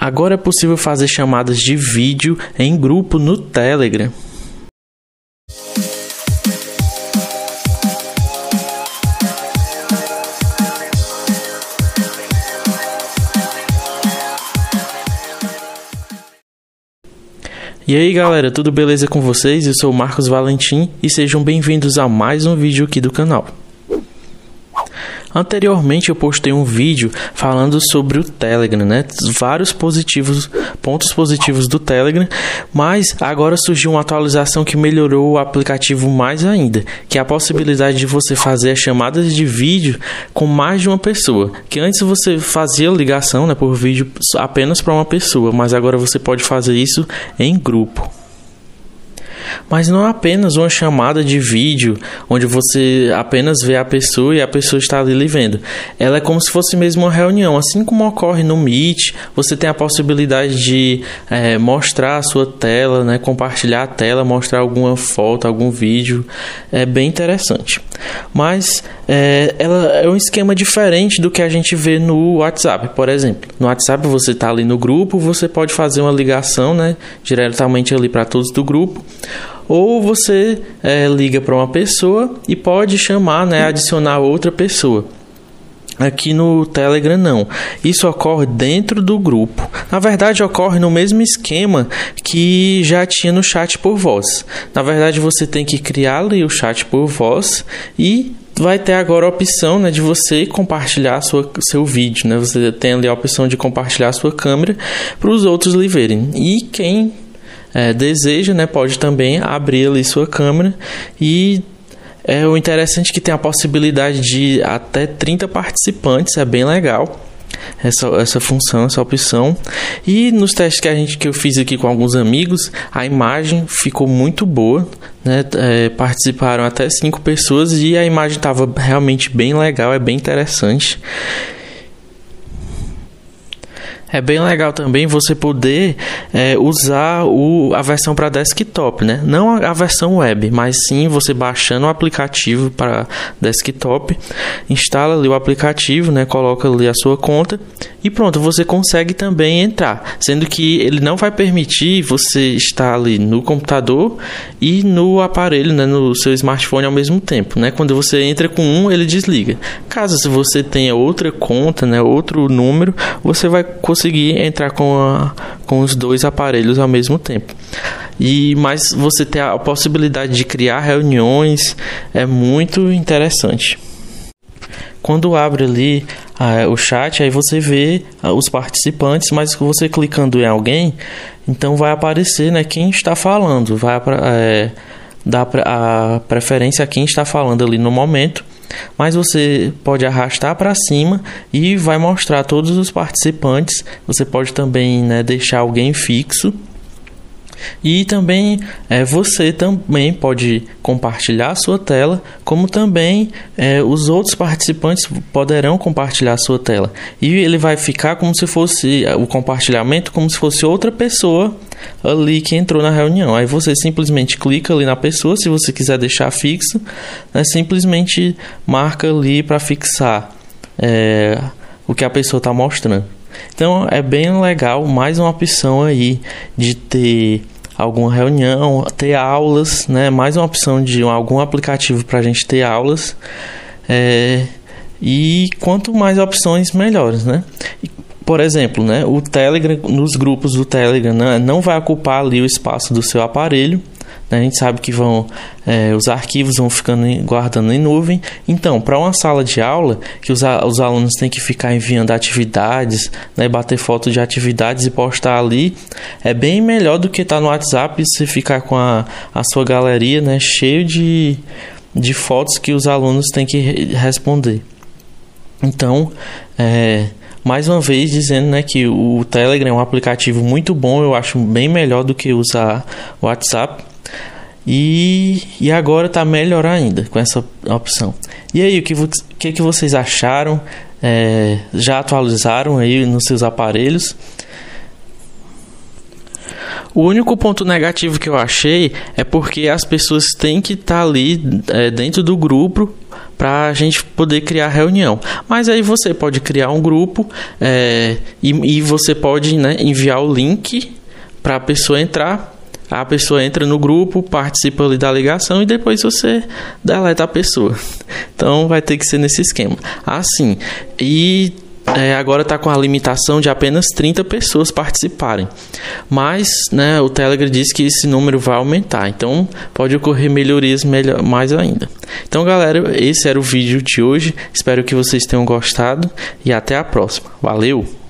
Agora é possível fazer chamadas de vídeo em grupo no Telegram. E aí galera, tudo beleza com vocês? Eu sou o Marcos Valentim e sejam bem-vindos a mais um vídeo aqui do canal. Anteriormente eu postei um vídeo falando sobre o Telegram, né? Vários pontos positivos do Telegram, mas agora surgiu uma atualização que melhorou o aplicativo mais ainda, que é a possibilidade de você fazer chamadas de vídeo com mais de uma pessoa. Que antes você fazia ligação, né, por vídeo apenas para uma pessoa, mas agora você pode fazer isso em grupo. Mas não é apenas uma chamada de vídeo, onde você apenas vê a pessoa e a pessoa está ali lhe vendo. Ela é como se fosse mesmo uma reunião. Assim como ocorre no Meet, você tem a possibilidade de mostrar a sua tela, né, compartilhar a tela, mostrar alguma foto, algum vídeo. É bem interessante. Mas ela é um esquema diferente do que a gente vê no WhatsApp, por exemplo. No WhatsApp você está ali no grupo, você pode fazer uma ligação, né, diretamente ali para todos do grupo. Ou você liga para uma pessoa e pode chamar, né, adicionar outra pessoa. Aqui no Telegram não. Isso ocorre dentro do grupo. Na verdade ocorre no mesmo esquema que já tinha no chat por voz. Na verdade você tem que criar ali o chat por voz e vai ter agora a opção, né, de você compartilhar seu vídeo, né? Você tem ali a opção de compartilhar a sua câmera para os outros lhe verem. E quem deseja, né, pode também abrir ali sua câmera. E é o interessante que tem a possibilidade de até 30 participantes, é bem legal essa função, essa opção. E nos testes que eu fiz aqui com alguns amigos, a imagem ficou muito boa, né? Participaram até 5 pessoas e a imagem estava realmente bem legal, é bem interessante. É bem legal também você poder usar a versão para desktop, né? Não a versão web, mas sim você baixando o aplicativo para desktop, instala ali o aplicativo, né? Coloca ali a sua conta e pronto, você consegue também entrar. Sendo que ele não vai permitir você estar ali no computador e no aparelho, né? No seu smartphone ao mesmo tempo, né? Quando você entra com um, ele desliga. Caso se você tenha outra conta, né? Outro número, você vai conseguir entrar com os dois aparelhos ao mesmo tempo. Mas você ter a possibilidade de criar reuniões é muito interessante. Quando abre ali o chat, aí você vê os participantes, mas você clicando em alguém, então vai aparecer, né, quem está falando, vai dar a preferência a quem está falando ali no momento. Mas você pode arrastar para cima e vai mostrar todos os participantes. Você pode também, né, deixar alguém fixo. E também você também pode compartilhar a sua tela, como também os outros participantes poderão compartilhar a sua tela. E ele vai ficar como se fosse o compartilhamento, como se fosse outra pessoa ali que entrou na reunião. Aí você simplesmente clica ali na pessoa, se você quiser deixar fixo, né, simplesmente marca ali para fixar o que a pessoa está mostrando. Então é bem legal, mais uma opção aí de ter alguma reunião, ter aulas, né? Mais uma opção de algum aplicativo para a gente ter aulas. E quanto mais opções, melhores, né? Por exemplo, né? O Telegram, nos grupos do Telegram, né, não vai ocupar ali o espaço do seu aparelho. A gente sabe que os arquivos vão ficando guardando em nuvem. Então, para uma sala de aula, que os alunos têm que ficar enviando atividades, né, bater foto de atividades e postar ali, é bem melhor do que estar no WhatsApp e você ficar com a sua galeria, né, cheia de fotos que os alunos têm que responder. Então, mais uma vez dizendo, né, que o Telegram é um aplicativo muito bom, eu acho bem melhor do que usar o WhatsApp. E agora está melhor ainda com essa opção. E aí, o que vocês acharam? Já atualizaram aí nos seus aparelhos? O único ponto negativo que eu achei é porque as pessoas têm que estar ali dentro do grupo para a gente poder criar reunião. Mas aí você pode criar um grupo e você pode enviar o link para a pessoa entrar. A pessoa entra no grupo, participa ali da ligação e depois você deleta a pessoa. Então, vai ter que ser nesse esquema. Assim, e agora está com a limitação de apenas 30 pessoas participarem. Mas, o Telegram diz que esse número vai aumentar. Então, pode ocorrer melhorias mais ainda. Então, galera, esse era o vídeo de hoje. Espero que vocês tenham gostado e até a próxima. Valeu!